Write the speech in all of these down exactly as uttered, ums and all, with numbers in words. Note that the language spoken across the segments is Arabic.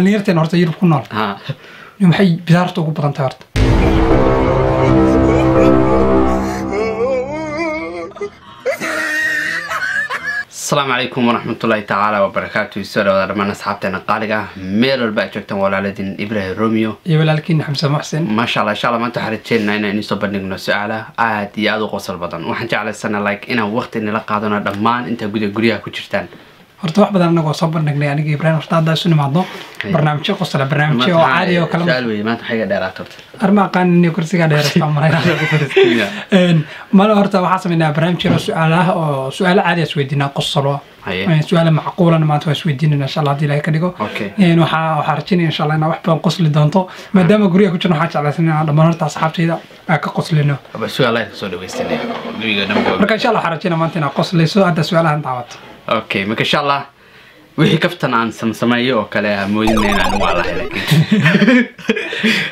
dhalinyarta horta yar ku nool ha inuu maxay bidaarta ugu badan tahay horta السلام عليكم ورحمة الله تعالى وبركاته. سلام على رمانا صحابتنا قارقة ميل الباجوكتن والالدين إبراهيم روميو يولالكين حمسة محسن ما شاء الله إن شاء الله ما انتو حريتشينا هنا اني صبرنا قلنا سؤالة آهد يادو قوصل بطن وحنجا على السنة لايك انا وقت اني لقاعدونا دمان انت قد قريها كتشرتان ارتواح بدل انك صبرنا قلنا يعني إبراهيم ارتاد دا سنة معضو برنامجي قوصلة برنامجي وعادي وكلام سألوي ما تحيق ديراتورت أرمى قان اني كرسيقا ديراتورت ماله هرتا وحاسم إن إبراهيم شيرو سؤاله سؤال عادي سويدينا قصره سؤال معقول أنا ما توه سويدينا إن شاء الله دي لك ديكو يعني وح وحرتشين إن شاء الله أنا وحبهم قص للدانتو ما دام أقولي كنت نحكي على سنة لما نرتع صحابتي ده كقص لنا بس سؤاله سؤال ويستني بركان إن شاء الله حرتشين ما أنتنا قص لي سؤال ده سؤاله هنتعود أوكي مك إن شاء الله وهي كفتنا عن سمسمية وكلها مودينا نوع الله لكن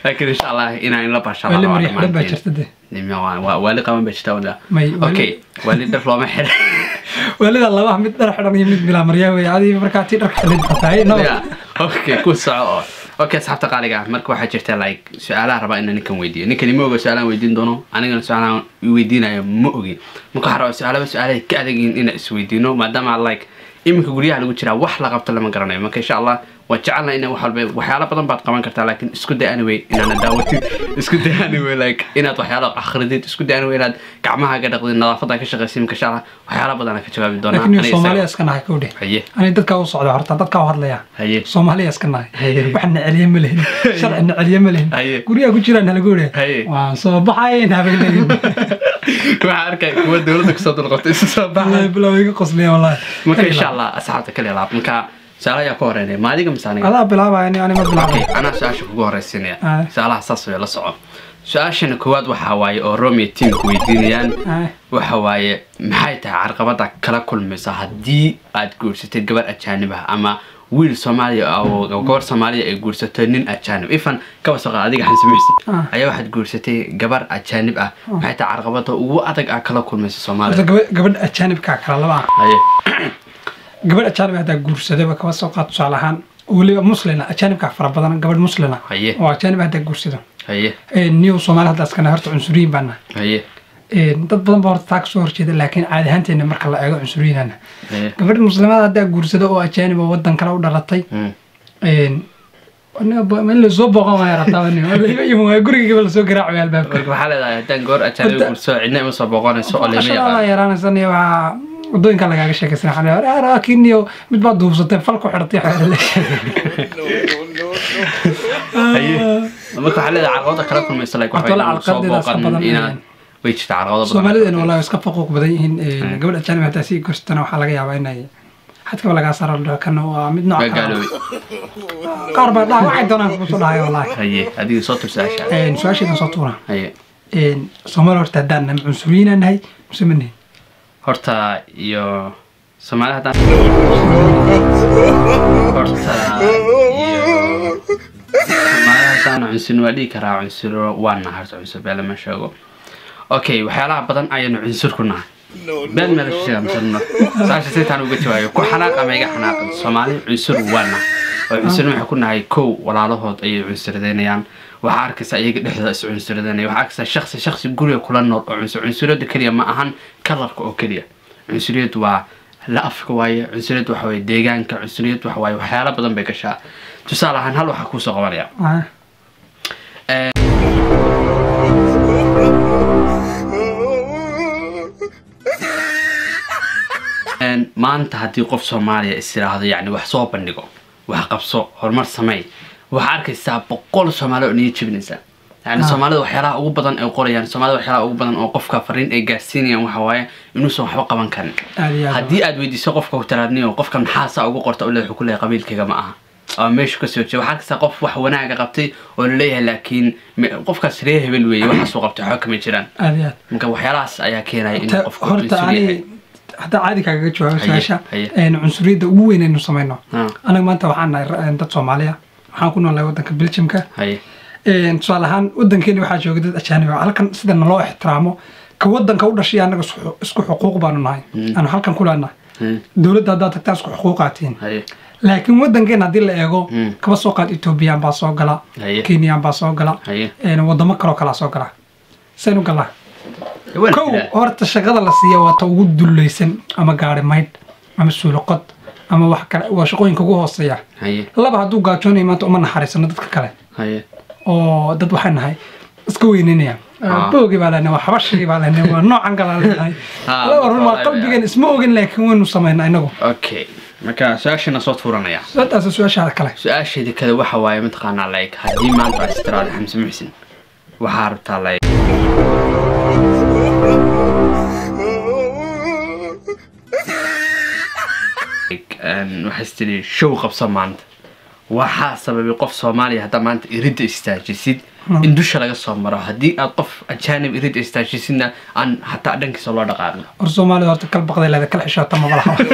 لكن إن شاء الله إنا إن لبعش الله ولا مريح لبعشرت ده نميوان ووالد قام بيشتاولا أوكي والد درف لهم حلو والد الله ما حمد درف حلو يمد بلا مريوي عادي بركاتي درف حلو تعينا أوكي كل ساعة أوكي صاحب تقاليجا مركب واحد شرت لايك سؤاله ربع إننا نكون ويدي نكون يموجو سؤاله ويدين دونه أنا قلنا سؤاله ويدينا موجي مكحرة سؤاله سؤاله كأدين إنا سويدينه ما دام على لايك إمك قولي على وجهنا وحلا قبض لما قرنا ما كان شاء الله وجعلنا إنه وحلا وحلا بدن بعد كمان كرت لكن اسكت أنوي إن أنا داوتي اسكت أنوي لك إن تحيلا آخر ديت اسكت أنوي لاد كعمها كده قلنا نظافتها كشغسيم كشارة وحلا بدنا كشباب الدنيا لكن الصومالي أسكنها كودي هي أنا تذكر وصعد عرض تذكر وهذا يعني هي الصومالي أسكنها هي وحنا عليهم ملهم شرع إن عليهم ملهم قولي أقول شيء أنا لقولي وصباحين هذا وعاركك ودولتك صوت القطيس صباحا بلا ويك قصلي والله مك إن شاء الله أصحابك كل يلعب مك سألا يا كوريني ما أديكم ساني أنا بلعبها يعني أنا ما بلعبها أنا سأشوف كوري السنة سألا حساس ولا صعب سأشن كواد وحواي أو رومي تين كويتينيان وحواي محيطها عرقبتها كلا كل مساحة دي أتقول ستيت قبل أجانبها أما ويل سومالي أو أو كور سومالي يقول ستنين أجانب إفن كوسق عادي عن سميس أي واحد يقول ستي جبر أجانب أه حتى عرقبته وأتك أكله كل من سومالي قبل أجانب كأكله بقى أيه قبل أجانب هذا يقول ستي بكوسق قط صالحان ولي مسلمة أجانب كفر بدنا قبل مسلمة أيه وأجانب هذا يقول ستي أيه النيو سومالي هذا سكنه هرت عنصريين بنا أيه dad badan baa horta taxoor jeeda laakiin caadi ahaanteena marka la eego cunsuriyana gabadh muslimada hadaa guursada oo ajaanib oo wadan kale u dhalatay een anna baa soo boqon waaya rabtaan iyo guriga bal soo garaaco albaabka waxa leedahay hadaan goor ajaanib guurso cidna ma soo boqonayso oo leeyahay waxa yaraanaysan iyo waxa wadooyinka laga sheekaysana xanaar laakiin iyo mid baad duubsatay fal ku xirtay marka waxa leedahay carqada kala kulmaysa like waxa soo boqon ويش تعرض سومالي إنه والله يسقف فوق بدين قبل أتشان ما تأسيس كشتنا وحلاقي عبايناي حتى قبل قصر الله كانوا مدنا قالوا قارب لا واحد دنا بصلاة والله هي هذه صوت ساشة إن ساشة صوتنا هي إن سومالي هرت دنا عنصريين إن هاي مسمنين هرت يا سومالي هذا هرت ما عنصر ولي كرا عنصر وانا هرت عنصر بلا ما شاء أوكي وحلا بدن أي نوع عنصر كنا بين ما رشينا مثلنا ساعة سيتان وقتها يكون حلاق أما يجح حلاق الصومالي عنصر وانا عنصر ما حكونا هاي كو ولا له أي عنصر ذين يعني وحركة سأيج لحظة عنصر ذين وحركة شخص شخص يقول يقول النور عنصر عنصر ده كليه ما أهان كلر كو كليه عنصرية ولأف كواي عنصرية وحوي ديجان كعنصرية وحوي وحلا بدن بكشاء تسأله عن هل وحكوا صغاريا ما أنت هدي قف سوماليا استراحة يعني وحصوب النجوم وحقبصو هرمر سماي وحركة ساب كل سوماليا نيجي بنسا يعني سوماليا وحراء أو بدن أو قرية يعني سوماليا وحراء أو بدن أو قف كفرين إجاسين يوم حوايا إنه سو حقا من كان هدي أدويدي سقف كوترادني وقف كم حاسة أو قرطة ولا كلها قبيل كجماعة أو مش كسرت وحركة سقف وحوناع قبتي وليه لكن قف كسريه بالوي وحصو قبتي حكم جيران ممكن وحراء أيا كينا إنه قف كوترادني حتى عادي كأجد شو هالشيء إن عنصرية ده هو إن نصمينه أنا ما أنت وحنا أنت صوماليا حنكون والله ودك بلشمك إن شاء الله هن ودن كلي واحد شو جديد أشياء ولكن سيد الله احترامه كودن كود شيء أنا اسكو حقوق بانو ناي أنا حلكن كلنا دولة ده ده تكتسك حقوقاتين لكن ودنكين هذه اللي أجو كبسوقات إثيوبيا بسوقلا كينيا بسوقلا ودمكرو كلا سوقلا سنو كلا كو أرت الشغلة لسيا وتوجد دليسن أما قارن مايد أما سلوقات أما وحكر وشقوين كجوه الصيا الله بعدو قاتوني ما تؤمن حارس ندت كلا أو دت وحنا هاي سكوينينيا بوجي بالنا وحبشي بالنا ونوع عن كلا الله ورما قلبي اسمه جن لكن وين وصلنا إنه أوكي مكان سؤالنا صوت فورنا يا لا تأسس سؤالش على كلا سؤالش دي كذا وحواي متقن عليك هدي ما أنت استراد حمس محسن وحاربت عليك أن وحستني شوقة بصمانت وحاسب بقف صومالي هذا مانت يريد استاجسيد إندوش على الصومرة هدي الطف أجانب يريد استاجسيدنا عن حتى أدنك صلاة دقائق الصومالي هرتكل بقدر لا ذكر عشان تم بالحال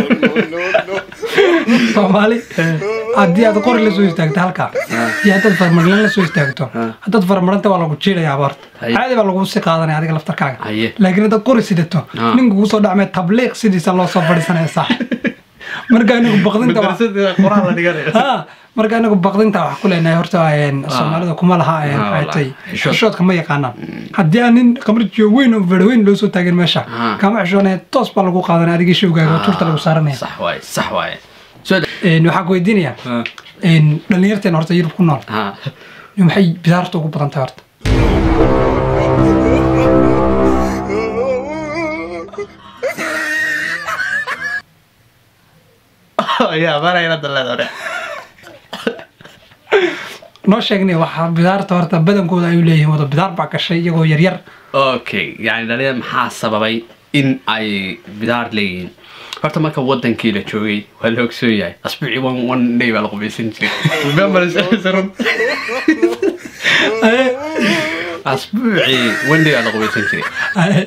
الصومالي هدي هذا قرر لسويس تاعك تهلكه يا هذا الفرمان لا لسويس تاعكتون هذا الفرمان أنت ولا قتشيلة يا بارت عادي ولا قوس قادني عادي كلا فتركان لكن هذا قرر سيدتون نقوس ودعم التبليغ سيدي صلاة صفر سنة صح مركانك بقدين تبع قرآن اللي قال ها مركانك بقدين تبع كله إنه هرتها إن الصومالي ده كمال ها إن عادي شوط كم يقانا هدي أنين كمرت يوين وفيروين لوسو تاجر مشا كم عشانه تص بالقو قادنا هذيك شو جاي وترت له صارني صح واي صح واي سود إنه حقوا الدنيا إن لنيرتين هرتها يروح كنال يوم حي بزارته وبقدين تهرت يا برا يا دللا دوري نوشجني واحد بدار تورت بدن كود أيوليه وده بدار بعك شيء يجوا يرير أوكي يعني ده ليه محاسة ببي إن أي بدار لين فرت ما كودن كيلة شوي ولا كسوي أي أسبوعي وان وان ليه بالغ بيسنتي وبيعمل سرهم أسبوعي وان ليه بالغ بيسنتي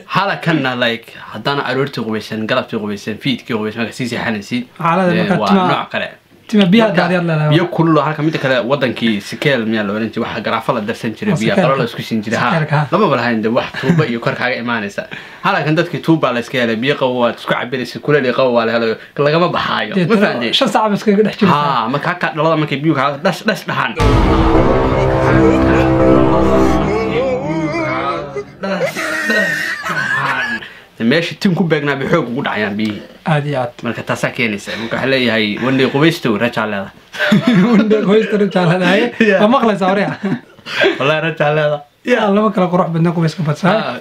حالا كنا لايك حدانا أرورت قبيسن قلبت قبيسن فيت كقبيسن ما كسيسي حنسيد على ذلك نوع قلع تما بيا داري الله بيا كله حركة ميت كلا ودن كي سكيل ميا لو أنت واحد قرا فلا درسين تري بيا قرا لا سكوسين تري ها لما بلا هند واحد توبة يكرر حاجة إيمانه سا حالا كنت كي توبة على سكيل بيا قوة تسكع عبيرس كل اللي قوة على هلا كل جماعة بحاجة مثلاً شو صعب بس كده حكي ها ما كحكة لا ما كبيوك هذا دش دش لحن ماشي تيم كوباجنا بحوق وجود عيان بيه عاديات مالك تساكيني سام ممكن حلي هاي وندي قويستو رجع لها وندي قويستو رجع لها هاي ما خلص عوريها والله رجع لها يا الله ممكن أروح بدنا قويس كبت ساعة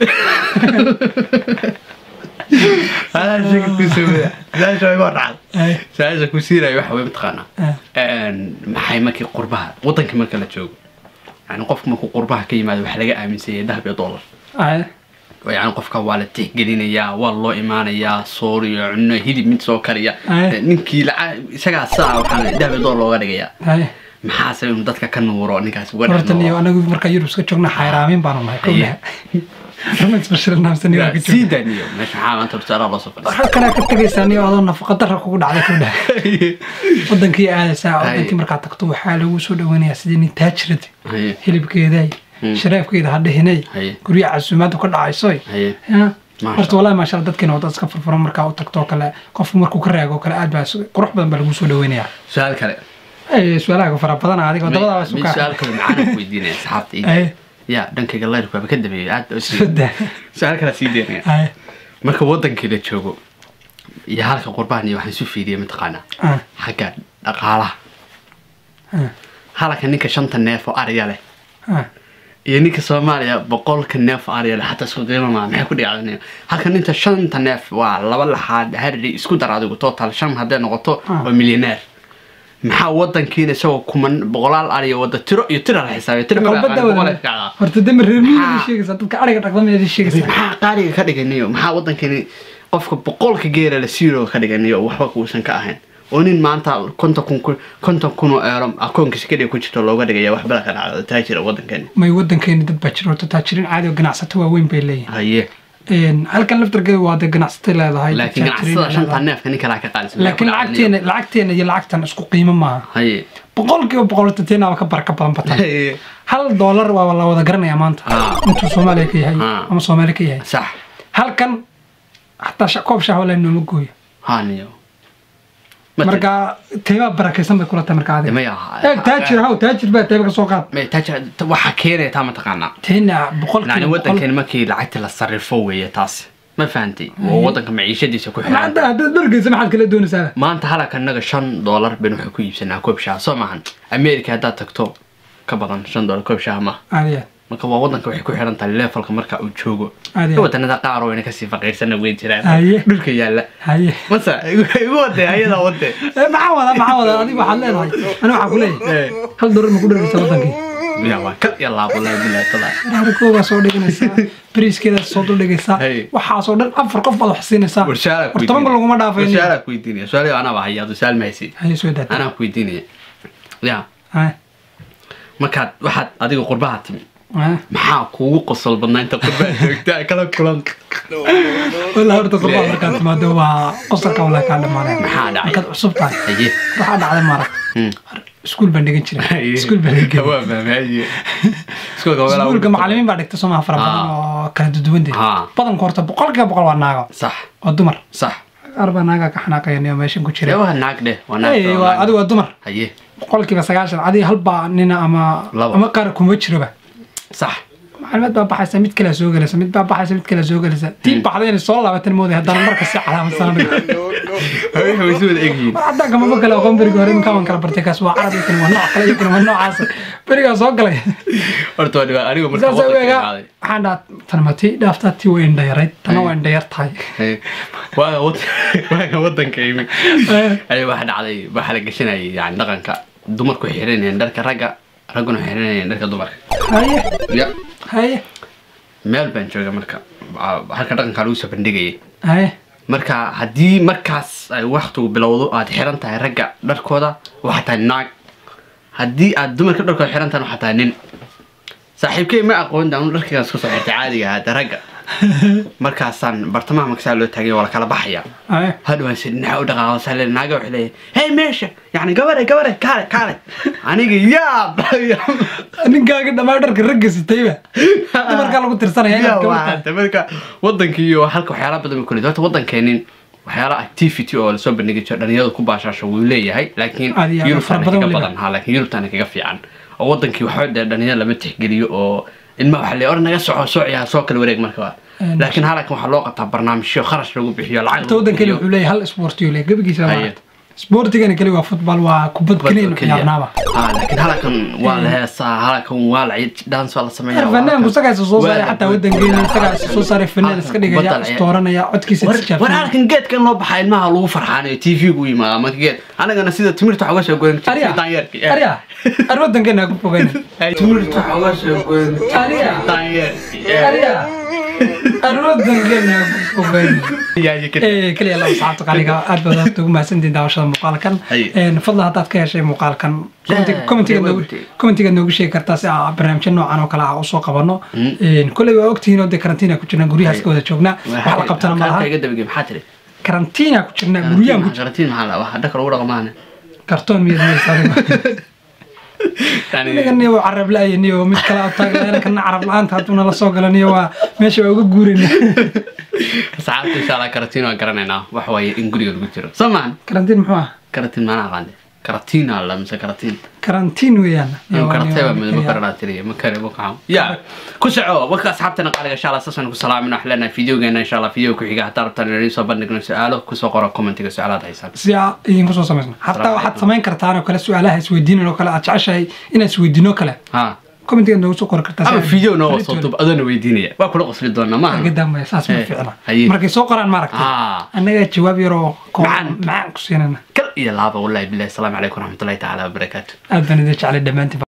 هذا شيء كوسيرة هذا شيء مرعب هذا كوسيرة يا حبيبي تخانة محيمك قربها وطنك مالك لا تشوف يعني قفك ماكو قربها كي ما بحلقة أمين سيد ذهب يطول ويعني قفك والدته قلينيا والله إيمانيا صوري عنه هدي من سوكريا نكى لا سجع الساعة وحنا ده بدور لو غرقيا محاسب مدتك كنورة نكاس ولا مرتني وأنا قلت مركير بس كشوفنا حيرامين بارم هاي رمت بشر نفسي نيوك سيدني مش حام أنت بترى بصفة حتى أنا كنت جالسني وأظن فقدر أقول على كله ودنك يا ساعة ودنك مركعتك طوي حاله وسود ويني سيدني تاجرتي هلي بكيداي شريف كده هذا هناي كوريا عزومات وكل عايصي ها بس والله ما شاء الله دكتور نوضع سكفر فرامر كاو تكتور كلا كف مركو كريعو كلا عاد بس كروح بدن بالجوسو دوينيا سؤال كلا إيه سؤالك وفرق بدن عادي كده ده بس سؤال كلا معانا في الدنيا سحبت إيه يا دنك الله يرفع بكده بيعاد سد سؤال كلا سيدني مركو وطن كده شو يا هالك قرباني واحد يشوف فيديو متقنة حكى أقاله هالك هنيك شنطة ناف وأرياله يعني كصوماليا بقول كناف عارية حتى اسكودينا ما محكودي علينا هلكن أنت شن تناف ولا ولا حد هري اسكودر عادي قطط على شن هذا نقطة ومليونير محاوضا كينا سو كمان بقولال عارية وده ترى يترى الحساب يترى كذا ولا كذا هرتدم الرميل الشيء كذا تكعرق رقم الشيء كذا محاقاري كذا كنيو محاوضا كينا قفك بقول كجير السيرو كذا كنيو وحبك وسن كأهن ونين مانتا كنت كون كنت كونو أرم أكون كسكيري كنت تلوجا دقيقة واحد بلا كنا تاجر ودن كني ما يودن كني تبتشر وتتاجرين عادي وجناستوا وين بيلي هيه إن هل كان لفترة جوا ده جناست لا هاي لكن جناست عشان تناف كني كلاك قالس لكن لعكتين لعكتين يلعكتين اسكو قيمة ما هيه بقول كيو بقول تتين أو كبر كبر بطل هيه هل دولار ولا ولا قرني يا مانتا أنتو سوماليكي هاي أم سوماليكي هاي صح هل كان حتى شقوب شهولا إنه مقوي هانيو مركا تيبا بركيسان بكرة تمركا عادي. ميا. تاجر هاو تاجر بقى تيبا كسوقات. مي تاجر وحكيرة تام تقنع. تهنا بقول. يعني ودك كلمة كي لعت للصرفوية تاس. ما فهمتي. ووضعك معيشة دي سكوي. ما أنت درج زي ما حد كله دون سنة. ما أنت هلا كنا شن دولار بنحكي بسنة كوبشة صومعن. أمريكا هذا تكتو كبران شن دولار كوبشة ما. عليه. ما كوا وضعك وحكي حيران تلاه فالك مركا وتشوجو. عليه. هو تنا تقارو إنك سيف غير سنة وين ترى. عليه. درك يلا. عليه. مثلا وده هيدا وده. معاوضة معاوضة أنا بحللها. أنا بحكولي. هل دور مقدور بسلطاني. يلا يلا والله بالله طلع ركوبه سو دغنيسا بريس كده soo dhigaysa waxa soo dhan afar qof wada xisiinaysa toban qof lagu ma dhaafaynin sharac ku diinay sharac ana waxa yaad salmaysid ana ku diinay yaa markaad waxaad adiga qurbaha timi maxaa kugu qosol badnaa inta qurbaha joogtaa kala kulan والله horta qurbaha markaad ma dawaa qosolka wala ka dhamaanay maxaa dhacay ka cusubtaa waxa dhacday marag سكول بندقين شري. سكول بندقين. كواب ماشي. سكول كواب. سكول كمعلمين بعدك تسمع فربنا كانت دوندي. بدن كورته بقول كده بقول وناقة. صح. الدمر. صح. أربع ناقة كحنا كيانية ماشين كشري. أيوة الناقة ده. أيوة أدو الدمر. هيه. بقول كده بس عشان عادي هلبا نينا أما أما كاركم وشربه. صح. معلمات بابا حسميت كلا زوجة لسه ميت بابا حسميت كلا زوجة لسه. تيم بعدين الصلاة بعدين مودي هدار مرة كسيح على مسامي. هاي هو يسوي الأكيد. بعد ذاك ما بقول لو قام برجورين كمان كلا برتكاس وعرض يكون منوع كلا يكون منوع عصر برجع صوت كلا. أرتواد بقى أنا يوم برتكاس وعرض. حنا تنمتي دافتاتي وين دايرت تنا وين دايرت هاي. وأنا وط وأنا وطن كيمي. أنا واحد علي بحلق جشنا يعني دقن ك دمر كحيرين يندر كرجع رجعنا حيرين يندر كدمر. هاي. يا. هاي. ملبن شو جمرك هالكذا كان كلوسة بندقية. هاي. مركا هدي مركز وقته بالوضوء حيران تاع رجع دركودا وحتى الناق هدي الدمر كدرك حيران تاع وحتى نين صاحب كي ما اقول داون دركي اسكو صحيح عادي هذا رجع مركاسان برتمان مكسا لو تاغي ولا كلا بخيا هادو سيدنا ودقاو سالين ناغ وخلي هي ماشي يعني غبره غبره كار كار انيق يا انيقا دما درك رغستيبه مركا لو تيرسانيا كوتا مركا ودنكيو halka waxyaala badan ku leedahay waddankeenin waxyaala activity oo la soo bandhigay dhalinyarada ku baashaasho wuu leeyahay laakiin yurufta ka badan halka yuruftaana kaga fiican oo waddankii waxa dhalinyarada lama tixgeliyo oo إن ما وحلي أرنا يسوع سوعي هسوق الوريق مركبات لكن هالك محلوقة تبع برنامج شو خرش لو بيحيي العالم تودن كلو ولا هل سبورتي ولا قبل كذا سبورتي كان كلو فوتبال وكبد كلين يعني آه لكن هالك والله هسا هالك والله دانس والله سمعنا فنان مستقع سوسة حتى ودن كلو مستقع سوسة فنان سكني جا استورنا يا عد كيس تشاف وراك نجت كان لب حيل معه لو فرحانة تي في قوي ما ما جت أنا كان سيدا تمر تحوش أقول أريا أريا أردن كنا كوبين تمر تحوش أقول أريا أريا أردن كنا كوبين يا كده إيه كلي الله سعطك عليك أتبدأ تقول ما سندي داوشة مقال كان نفضل هتعرف كيا شيء مقال كان كومنت كنا كومنت كنا نقول شيء كرتاس برنامج إنه أنا وكلا عوسو قبلنا كل وقت هنا دكرتينا كنا نقولي هسكوزة شوفنا وحلقة بتنا معها كده كده بيجيب حاتري كرنتينا كنا نقوليهم كرنتينا هلا واحد ذكر ورقة معنا كرتون ميزانية يعني كنا وعرب لا ينيو مش كلام طاقة كنا عرب الآن هاتونا للسوق لانيو ماشي وجود جورين ساعات تشتغل كرتينا كرنينا وحوي إنجليزي وكتير سمعن كرتين محواه كرتين معنا غادي كرتين على مسا كرتين كرتين ويانا كرتين من مكررات ليه مكرر بقاهم يا كسرعوا وقت أصحابنا قالوا إن شاء الله أساسا كسلام من أحلنا فيديو جينا إن شاء الله فيديو كحجة تعرف تنرين صبنا نقول سؤاله كسر قرأ كومنت كسؤالات هيسال يا ينقصوا سمعنا حتى واحد سمعين كرتانه وكلا سؤاله سويدين لو كلا أتعشى إن سويدين وكلا ها كومنت جينا وسوق قرأ كرتانه أما فيديو نو صوتوا بأذن ويدينية وأكل قصير دونا ما قدام أساس ما في أنا مركز سوق قرأ مارك أنا الجواب يروح معن معن كسرنا يا الله والله بالله السلام عليكم ورحمة الله تعالى وبركاته. أبدا ندش على الدمانتي.